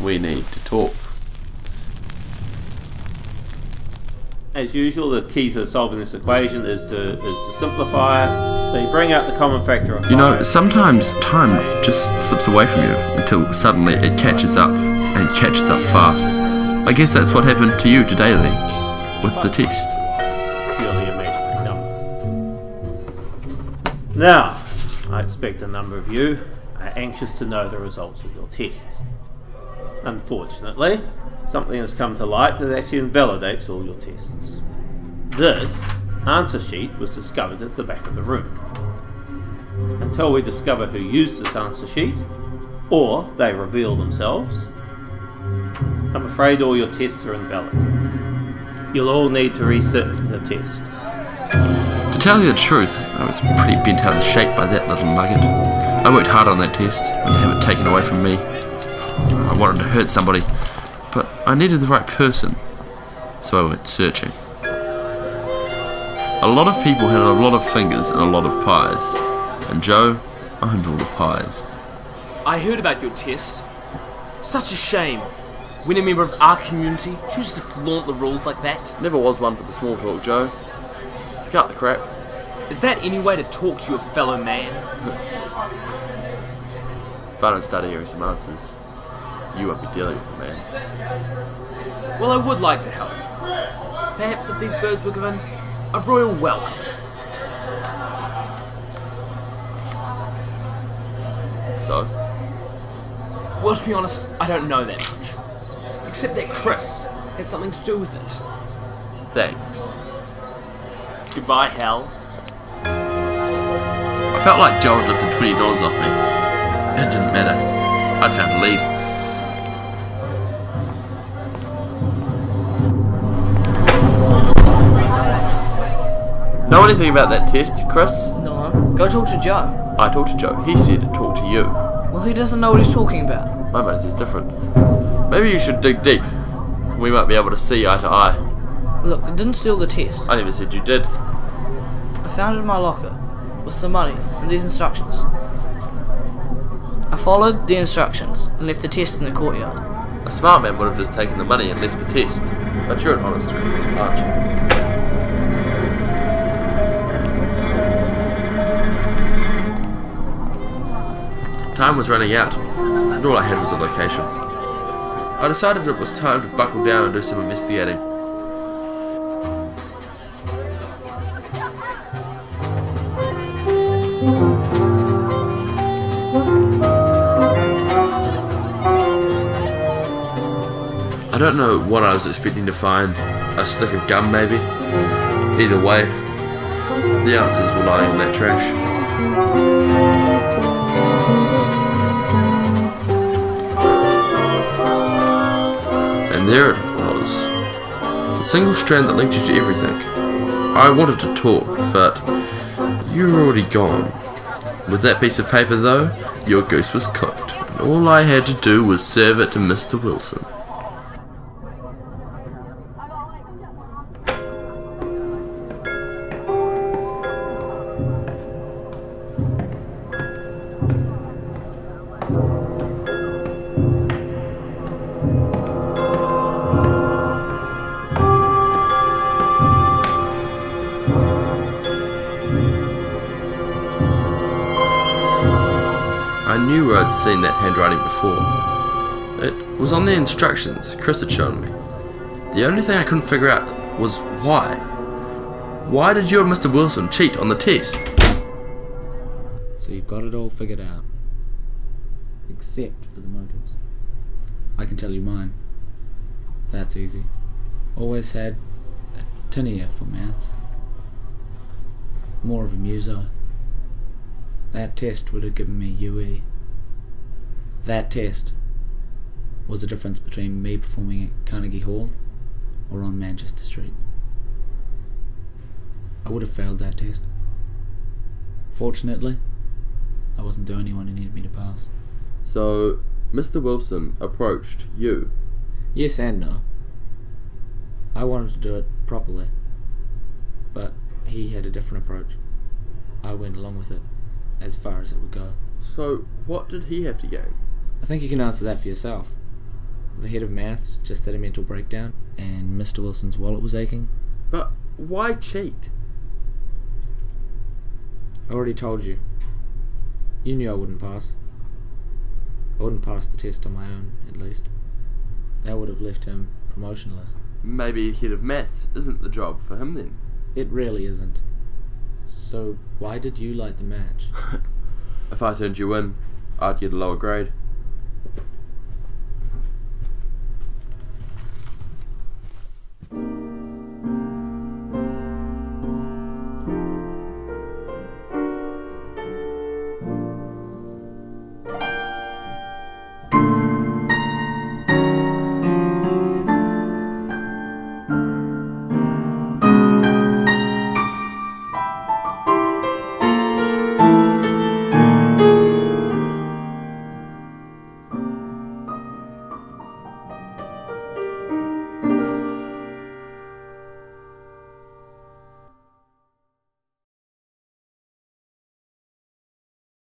we need to talk. As usual, the key to solving this equation is to simplify it. So you bring out the common factor of 5. You know, sometimes time just slips away from you until suddenly it catches up, and catches up fast. I guess that's what happened to you today, Lee, with the test. Now, I expect a number of you are anxious to know the results of your tests. Unfortunately, something has come to light that actually invalidates all your tests. This answer sheet was discovered at the back of the room. Until we discover who used this answer sheet, or they reveal themselves, I'm afraid all your tests are invalid. You'll all need to resit the test. To tell you the truth, I was pretty bent out of shape by that little nugget. I worked hard on that test, and to have it taken away from me, I wanted to hurt somebody, but I needed the right person, so I went searching. A lot of people had a lot of fingers and a lot of pies, and Joe owned all the pies. I heard about your test. Such a shame. When a member of our community chooses to flaunt the rules like that. Never was one for the small talk, Joe. So cut the crap. Is that any way to talk to your fellow man? If I don't start hearing some answers, you won't be dealing with a man. Well, I would like to help. Perhaps if these birds were given a royal welcome. So? Well, to be honest, I don't know that much. Except that Chris had something to do with it. Thanks. Goodbye, Hal. I felt like Joe had lifted $20 off me. It didn't matter. I'd found a lead. Know anything about that test, Chris? No. Go talk to Joe. I talked to Joe. He said talk to you. Well, he doesn't know what he's talking about. My matters is different. Maybe you should dig deep. We might be able to see eye to eye. Look, I didn't steal the test. I never said you did. I found it in my locker with some money and these instructions. I followed the instructions and left the test in the courtyard. A smart man would have just taken the money and left the test. But you're an honest creep, aren't you? Time was running out, and all I had was a location. I decided it was time to buckle down and do some investigating. I don't know what I was expecting to find. A stick of gum, maybe? Either way, the answers were lying in that trash. And there it was, the single strand that linked you to everything. I wanted to talk, but you were already gone. With that piece of paper though, your goose was cooked, and all I had to do was serve it to Mr. Wilson. I knew where I'd seen that handwriting before. It was on the instructions Chris had shown me. The only thing I couldn't figure out was why. Why did you and Mr. Wilson cheat on the test? So you've got it all figured out. Except for the motives. I can tell you mine. That's easy. Always had a tin ear for maths. More of a muser. That test would have given me UE. That test was the difference between me performing at Carnegie Hall or on Manchester Street. I would have failed that test. Fortunately, I wasn't the only one who needed me to pass. So, Mr. Wilson approached you? Yes and no. I wanted to do it properly, but he had a different approach. I went along with it, as far as it would go. So, what did he have to gain? I think you can answer that for yourself. The head of maths just had a mental breakdown and Mr. Wilson's wallet was aching. But why cheat? I already told you. You knew I wouldn't pass. I wouldn't pass the test on my own, at least. That would have left him promotionless. Maybe head of maths isn't the job for him then. It really isn't. So why did you light the match? If I turned you in, I'd get a lower grade.